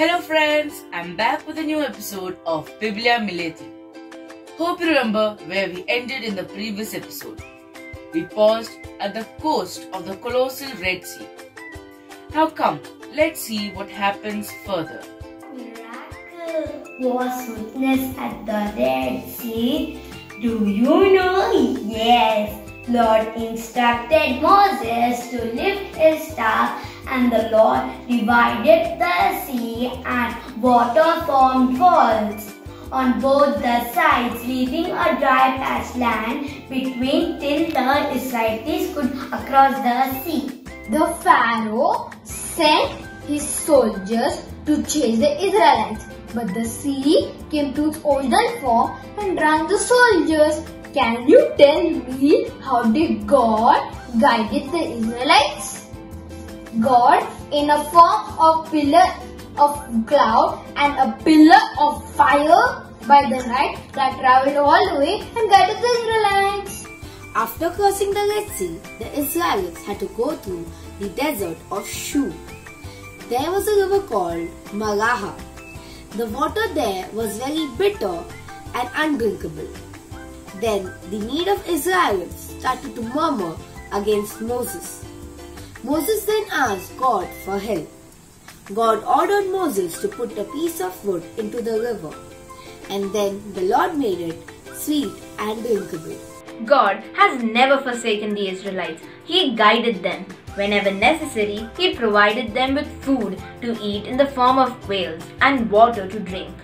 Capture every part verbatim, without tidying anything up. Hello friends, I'm back with a new episode of Biblia Meleti. Hope you remember where we ended in the previous episode. We paused at the coast of the colossal Red Sea. Now come, let's see what happens further. Miracle was witnessed at the Red Sea. Do you know? Yes, Lord instructed Moses to lift his staff, and the Lord divided the sea, and water formed walls on both the sides, leaving a dry land between till the Israelites could cross the sea. The Pharaoh sent his soldiers to chase the Israelites, but the sea came to its original form and drowned the soldiers. Can you tell me how did God guided the Israelites? God, in a form of pillar of cloud and a pillar of fire by the night, that travelled all the way and guided the Israelites. After crossing the Red Sea, the Israelites had to go through the desert of Shur. There was a river called Marah. The water there was very bitter and undrinkable. Then the need of Israelites started to murmur against Moses. Moses then asked God for help. God ordered Moses to put a piece of wood into the river, and then the Lord made it sweet and drinkable. God has never forsaken the Israelites. He guided them. Whenever necessary, He provided them with food to eat in the form of quails and water to drink.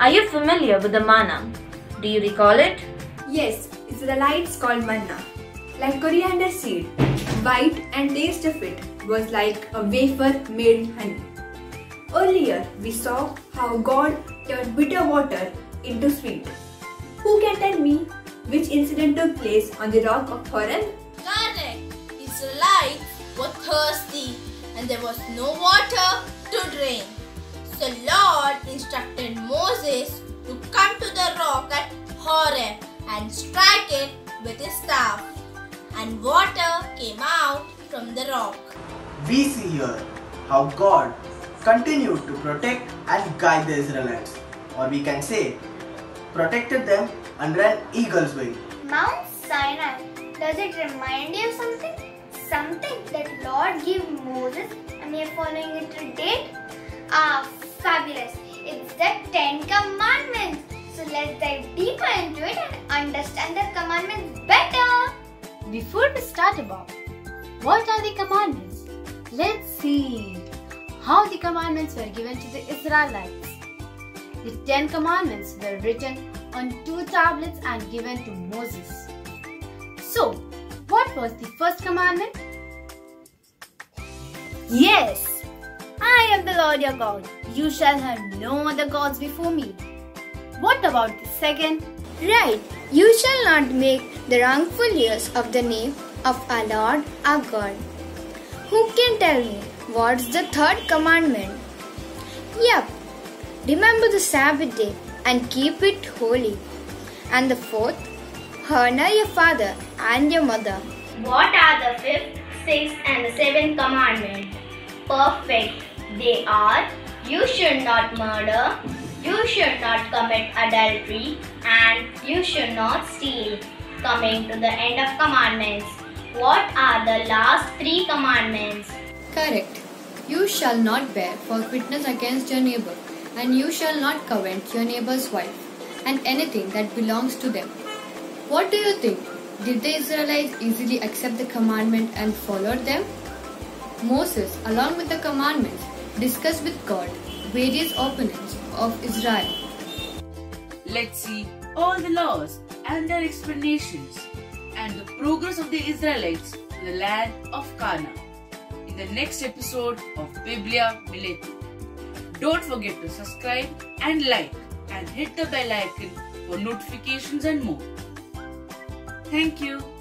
Are you familiar with the manna? Do you recall it? Yes, Israelites called manna, like coriander seed. Bite and taste of it was like a wafer made in honey. Earlier, we saw how God turned bitter water into sweet. Who can tell me which incident took place on the rock of Horeb? Correct! Israelites were thirsty and there was no water to drink. So Lord instructed Moses to come to the rock at Horeb and strike it with his staff, and water came out from the rock. We see here how God continued to protect and guide the Israelites, or we can say, protected them under an eagle's wing. Mount Sinai, does it remind you of something? Something that Lord gave Moses and we are following it to date? Ah, fabulous! It's the Ten Commandments. So let's dive deeper into it and understand the commandments better. Before we start about what are the commandments, let's see how the commandments were given to the Israelites. The Ten Commandments were written on two tablets and given to Moses. So, what was the first commandment? Yes, I am the Lord your God. You shall have no other gods before me. What about the second? Right. You shall not make the wrongful use of the name of our Lord, our God. Who can tell me what's the third commandment? Yep. Remember the Sabbath day and keep it holy. And the fourth, honor your father and your mother. What are the fifth, sixth and the seventh commandments? Perfect. They are, you should not murder, you should not commit adultery, and you should not steal. Coming to the end of commandments, what are the last three commandments? Correct. You shall not bear false witness against your neighbor, and you shall not covet your neighbor's wife and anything that belongs to them. What do you think? Did the Israelites easily accept the commandment and followed them? Moses, along with the commandments, discussed with God various opponents of Israel. Let's see all the laws and their explanations and the progress of the Israelites to the land of Canaan in the next episode of Biblia Meleti. Don't forget to subscribe and like and hit the bell icon for notifications and more. Thank you.